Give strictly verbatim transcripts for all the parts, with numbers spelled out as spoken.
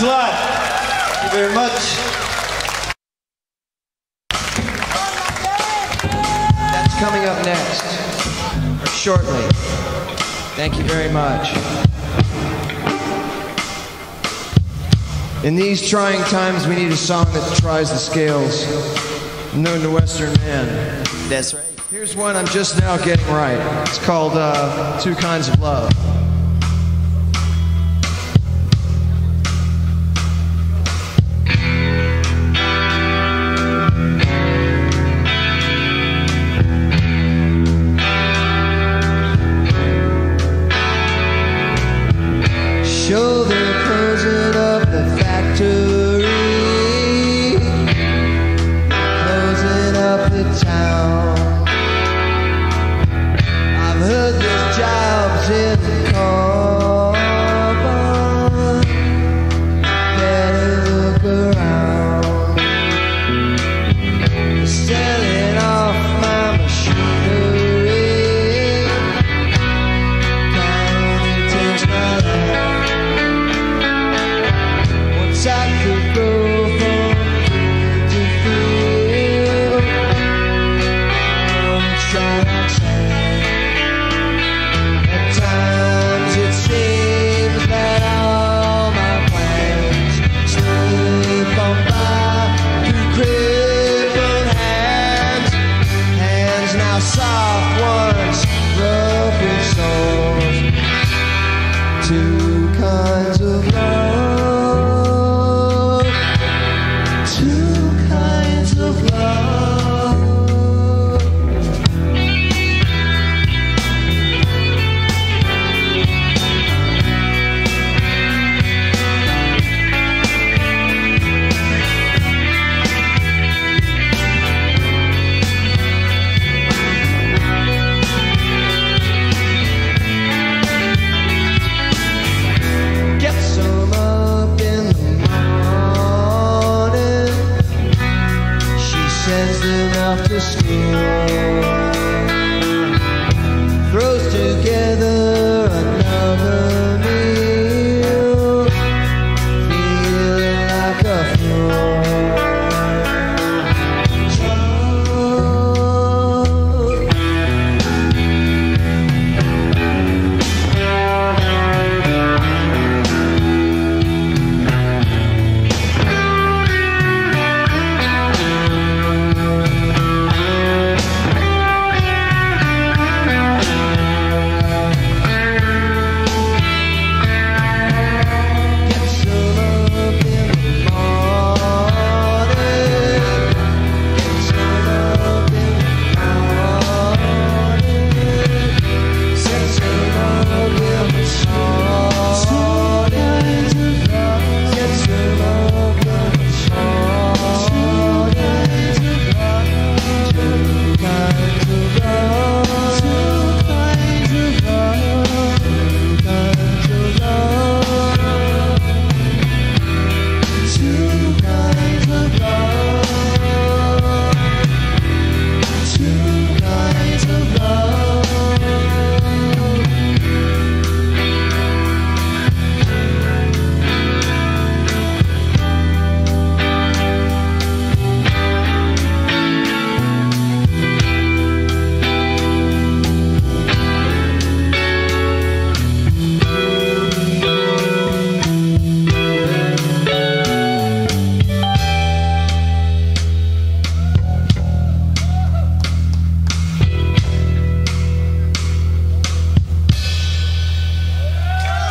Thanks a lot. Thank you very much. That's coming up next, or shortly. Thank you very much. In these trying times, we need a song that tries the scales. Known to Western man. That's right. Here's one I'm just now getting right. It's called uh, Two Kinds of Love.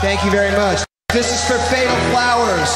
Thank you very much. This is for Fatal Flowers.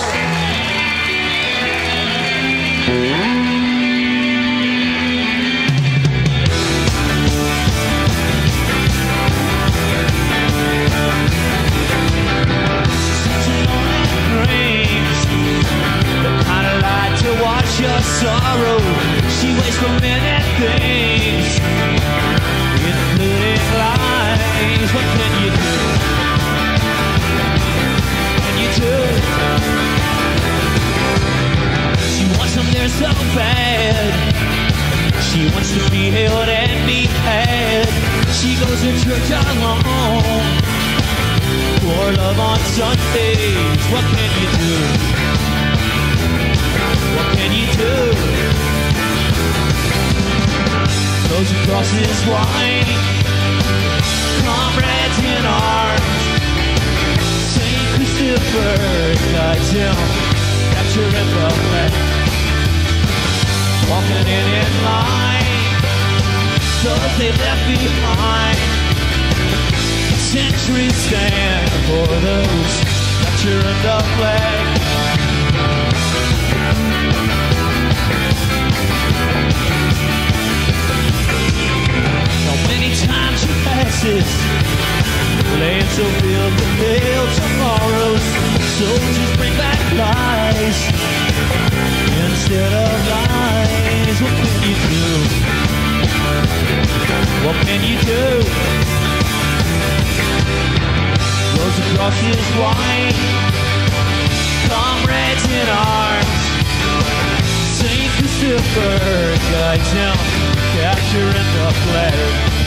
Sundays, what can you do? is wine, comrades in arms. Saint Christopher, guides him, that's your infamy. Walking in in line, those they left behind. Centuries stand for those that you're in the flag. Lands are filled with veiled tomorrows. Soldiers bring back lies instead of lies. What can you do? What can you do? Rose and crosses white, comrades in arms. Saint Christopher guides him, capturing the flag.